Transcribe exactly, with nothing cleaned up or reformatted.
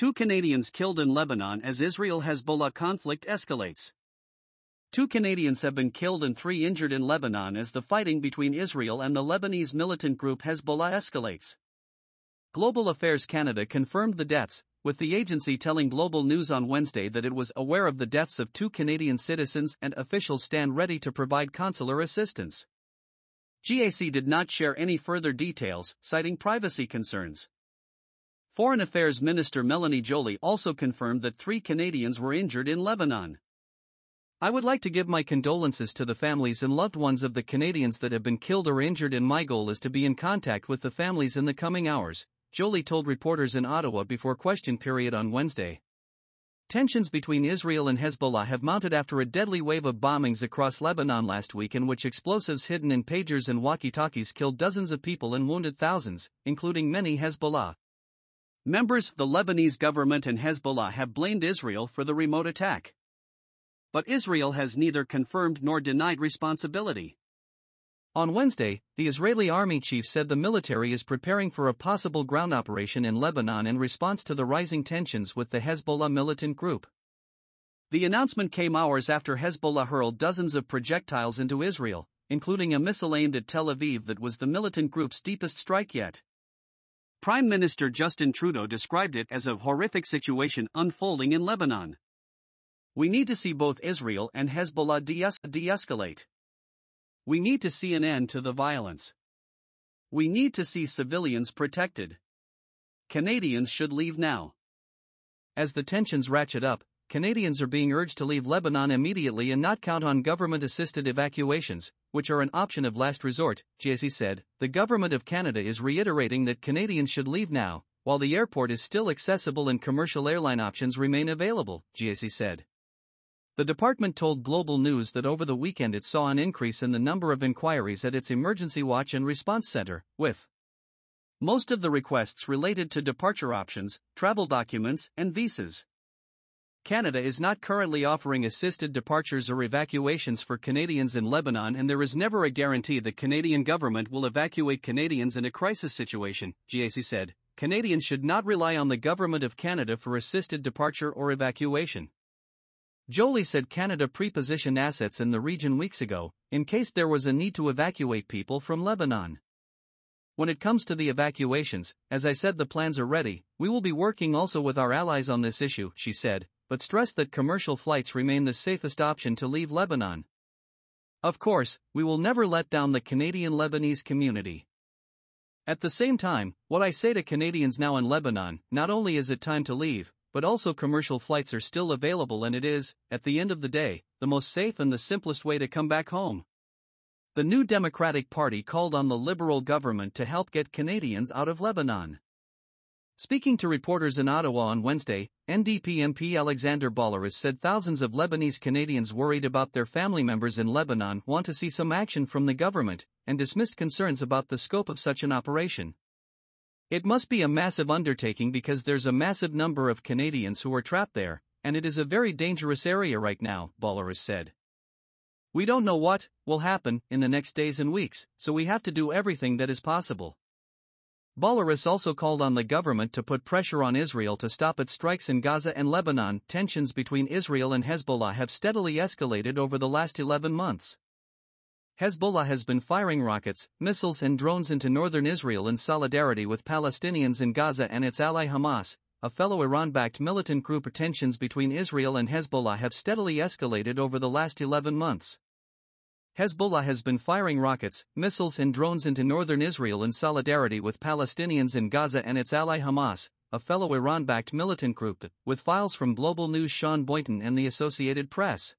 Two Canadians killed in Lebanon as Israel-Hezbollah conflict escalates. Two Canadians have been killed and three injured in Lebanon as the fighting between Israel and the Lebanese militant group Hezbollah escalates. Global Affairs Canada confirmed the deaths, with the agency telling Global News on Wednesday that it was aware of the deaths of two Canadian citizens and officials stand ready to provide consular assistance. G A C did not share any further details, citing privacy concerns. Foreign Affairs Minister Melanie Joly also confirmed that three Canadians were injured in Lebanon. "I would like to give my condolences to the families and loved ones of the Canadians that have been killed or injured, and my goal is to be in contact with the families in the coming hours," Joly told reporters in Ottawa before question period on Wednesday. Tensions between Israel and Hezbollah have mounted after a deadly wave of bombings across Lebanon last week, in which explosives hidden in pagers and walkie-talkies killed dozens of people and wounded thousands, including many Hezbollah members. The Lebanese government and Hezbollah have blamed Israel for the remote attack, but Israel has neither confirmed nor denied responsibility. On Wednesday, the Israeli army chief said the military is preparing for a possible ground operation in Lebanon in response to the rising tensions with the Hezbollah militant group. The announcement came hours after Hezbollah hurled dozens of projectiles into Israel, including a missile aimed at Tel Aviv that was the militant group's deepest strike yet. Prime Minister Justin Trudeau described it as a horrific situation unfolding in Lebanon. "We need to see both Israel and Hezbollah de-escalate. We need to see an end to the violence. We need to see civilians protected. Canadians should leave now." As the tensions ratchet up, Canadians are being urged to leave Lebanon immediately and not count on government-assisted evacuations, which are an option of last resort, G A C said. The Government of Canada is reiterating that Canadians should leave now, while the airport is still accessible and commercial airline options remain available, G A C said. The department told Global News that over the weekend it saw an increase in the number of inquiries at its Emergency Watch and Response Center, with most of the requests related to departure options, travel documents, and visas. Canada is not currently offering assisted departures or evacuations for Canadians in Lebanon, and there is never a guarantee the Canadian government will evacuate Canadians in a crisis situation, G A C said. Canadians should not rely on the Government of Canada for assisted departure or evacuation. Joly said Canada pre-positioned assets in the region weeks ago, in case there was a need to evacuate people from Lebanon. "When it comes to the evacuations, as I said, the plans are ready. We will be working also with our allies on this issue," she said, but stressed that commercial flights remain the safest option to leave Lebanon. "Of course, we will never let down the Canadian-Lebanese community. At the same time, what I say to Canadians now in Lebanon, not only is it time to leave, but also commercial flights are still available, and it is, at the end of the day, the most safe and the simplest way to come back home." The New Democratic Party called on the Liberal government to help get Canadians out of Lebanon. Speaking to reporters in Ottawa on Wednesday, N D P M P Alexandre Boulerice said thousands of Lebanese Canadians worried about their family members in Lebanon want to see some action from the government, and dismissed concerns about the scope of such an operation. "It must be a massive undertaking because there's a massive number of Canadians who are trapped there, and it is a very dangerous area right now," Boulerice said. "We don't know what will happen in the next days and weeks, so we have to do everything that is possible." Boulerice also called on the government to put pressure on Israel to stop its strikes in Gaza and Lebanon. Tensions between Israel and Hezbollah have steadily escalated over the last eleven months. Hezbollah has been firing rockets, missiles and drones into northern Israel in solidarity with Palestinians in Gaza and its ally Hamas, a fellow Iran-backed militant group. Tensions between Israel and Hezbollah have steadily escalated over the last eleven months. Hezbollah has been firing rockets, missiles and drones into northern Israel in solidarity with Palestinians in Gaza and its ally Hamas, a fellow Iran-backed militant group, with files from Global News' Sean Boynton and the Associated Press.